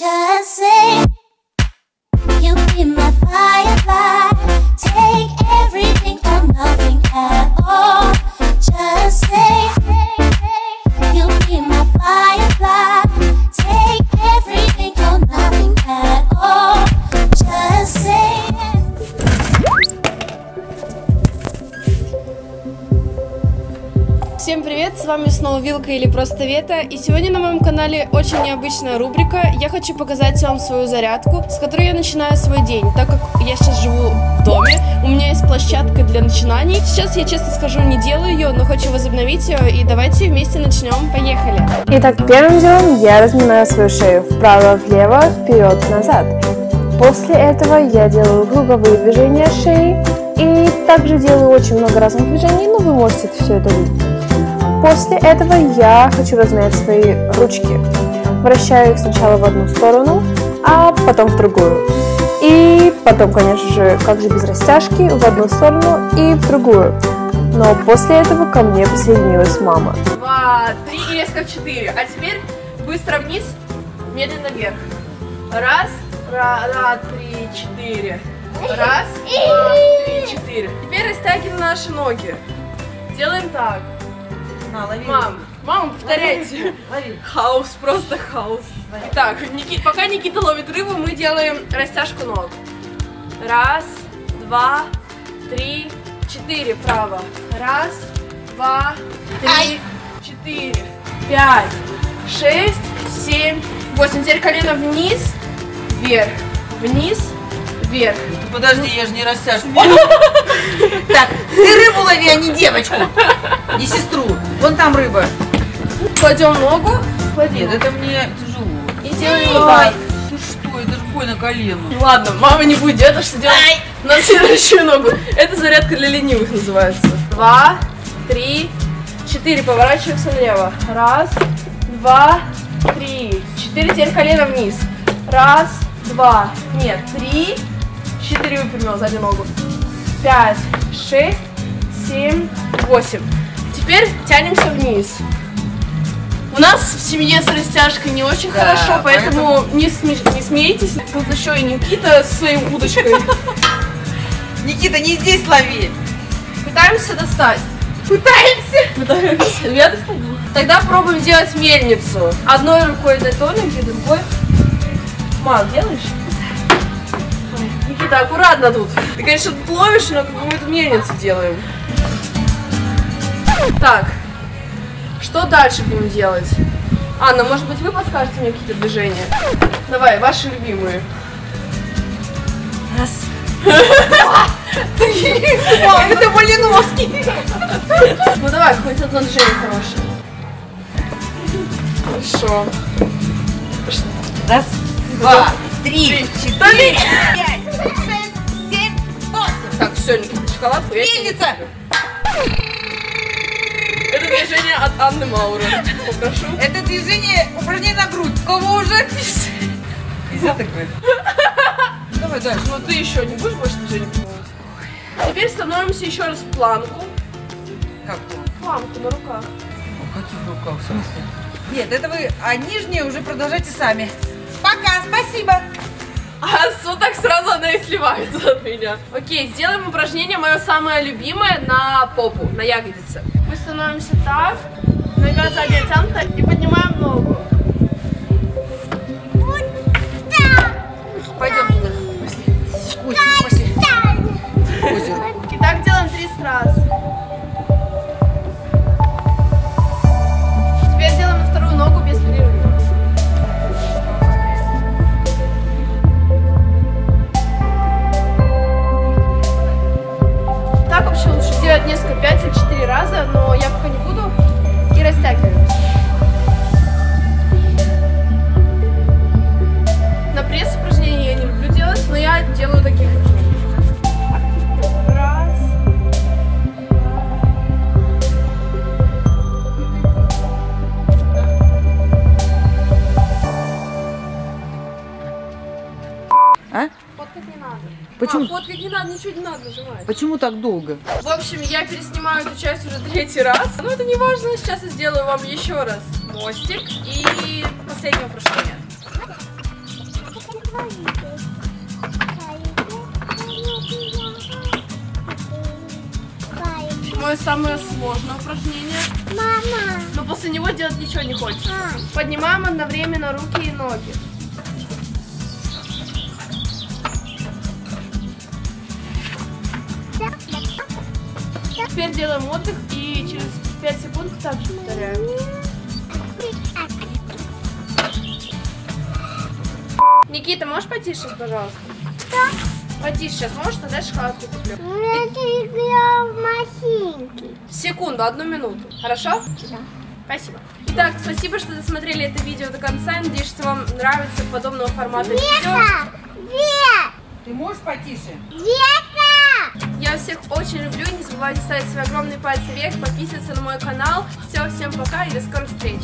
just say you be my firefly. Take everything or nothing at all. Just say you be my firefly. Take everything or nothing at all. Just say. Всем привет, с вами снова Вилка или просто Вета, и сегодня на моем канале очень необычная рубрика. Я хочу показать вам свою зарядку, с которой я начинаю свой день, так как я сейчас живу в доме, у меня есть площадка для начинаний. Сейчас я, честно скажу, не делаю ее, но хочу возобновить ее, и давайте вместе начнем, поехали. Итак, первым делом я разминаю свою шею вправо-влево, вперед-назад. После этого я делаю круговые движения шеи, и также делаю очень много разных движений, но вы можете все это видеть. После этого я хочу размять свои ручки. Вращаю их сначала в одну сторону, а потом в другую. И потом, конечно же, как же без растяжки, в одну сторону и в другую. Но после этого ко мне присоединилась мама. 2, 3 и резко в 4. А теперь быстро вниз, медленно вверх. Раз, 2, 3, 4. Раз, 2, 3, 4. Теперь растягиваем наши ноги. Делаем так. Мам, повторяйте. Лови. Хаос, просто хаос. Лови. Итак, пока Никита ловит рыбу, мы делаем растяжку ног. 1, 2, 3, 4. Право. 1, 2, 3, 4, 5, 6, 7, 8. Теперь колено вниз, вверх, вниз, вверх. Подожди, я же не растяжку. Так, ты рыбу лови, а не девочку. И сестру. Вон там рыба. Кладем ногу. Нет, это мне тяжело. И делаем так. Ты что, это же бой на колено. Ладно, мама не будет делать, что делать на следующую ногу. Это зарядка для ленивых называется. 2, 3, 4. Поворачиваемся влево. 1, 2, 3, 4. Теперь колено вниз. 1, 2, нет, 3. 4 выпрямила сзади ногу. 5, 6, 7, 8. Теперь тянемся вниз. У нас в семье с растяжкой не очень хорошо, поэтому не смейтесь. Тут еще и Никита с своей удочкой. Никита, не здесь лови. Пытаемся достать. Пытаемся. Я достану. Тогда пробуем делать мельницу. Одной рукой до тоненькой, другой. Мам, делаешь? Никита, аккуратно тут. Ты, конечно, тут ловишь, но какую-то мельницу делаем. Так, что дальше будем делать? Анна, может быть, вы подскажете мне какие-то движения? Давай, ваши любимые. 1, 2, 3. Это Малиновский. Ну давай, хоть одно движение хорошее. Хорошо. 1, 2, 3, 4, 5, 6, 7, 8. Так, все, Никита, шоколадку. Мельница! Это движение от Анны Мауры. Попрошу. Это движение упражнение на грудь. Кого уже? Нельзя так говорить. Давай дальше. Ну ты еще не будешь больше движения делать. Теперь становимся еще раз в планку. Как планку? Планку на руках. Ну, каких руках? В смысле? Нет, это вы, а нижние уже продолжайте сами. Пока, спасибо. А вот так сразу она и сливается от меня. Окей, сделаем упражнение мое самое любимое на попу, на ягодице. Мы становимся так, нога задняя тянута, и поднимаем ногу. Пойдем туда. Пошли. И так делаем 30 раз. Теперь делаем вторую ногу без перерыва. Лучше делать несколько, 5 или 4 раза, но я пока не буду, и растягиваем. На пресс упражнения я не люблю делать, но я делаю таких. Раз. А? Фоткать не надо. Почему? Фоткать не надо, ничего не надо нажимать. Почему так долго? В общем, я переснимаю эту часть уже 3-й раз. Но это не важно, сейчас я сделаю вам еще раз мостик и последнее упражнение. Мое самое сложное упражнение. Мама. Но после него делать ничего не хочется. Мам. Поднимаем одновременно руки и ноги. Теперь делаем отдых и через 5 секунд также повторяем. Никита, можешь потише, пожалуйста? Да. Потише сейчас можешь, тогда шоколадку куплю. Секунду, 1 минуту. Хорошо? Да. Спасибо. Итак, спасибо, что досмотрели это видео до конца. Надеюсь, что вам нравится подобного формата видео. Вета! Ты можешь потише? Вета! Я всех очень люблю. Не забывайте ставить свои огромные пальцы вверх, подписываться на мой канал. Все, всем пока и до скорых встреч.